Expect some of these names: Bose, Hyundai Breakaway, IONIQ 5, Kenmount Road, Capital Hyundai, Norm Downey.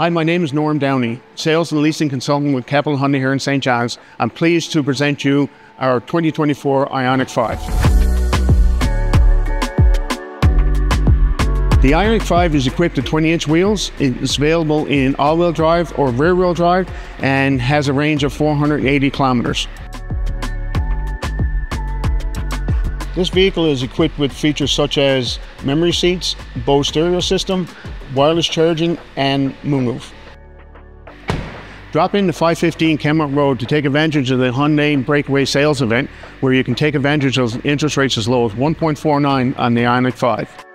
Hi, my name is Norm Downey, Sales and Leasing Consultant with Capital Hyundai here in St. John's. I'm pleased to present you our 2024 IONIQ 5. The IONIQ 5 is equipped with 20-inch wheels. It's available in all-wheel drive or rear-wheel drive and has a range of 480 kilometers. This vehicle is equipped with features such as memory seats, Bose stereo system, wireless charging, and moonroof. Drop into 515 Kenmount Road to take advantage of the Hyundai Breakaway sales event, where you can take advantage of interest rates as low as 1.49 on the IONIQ 5.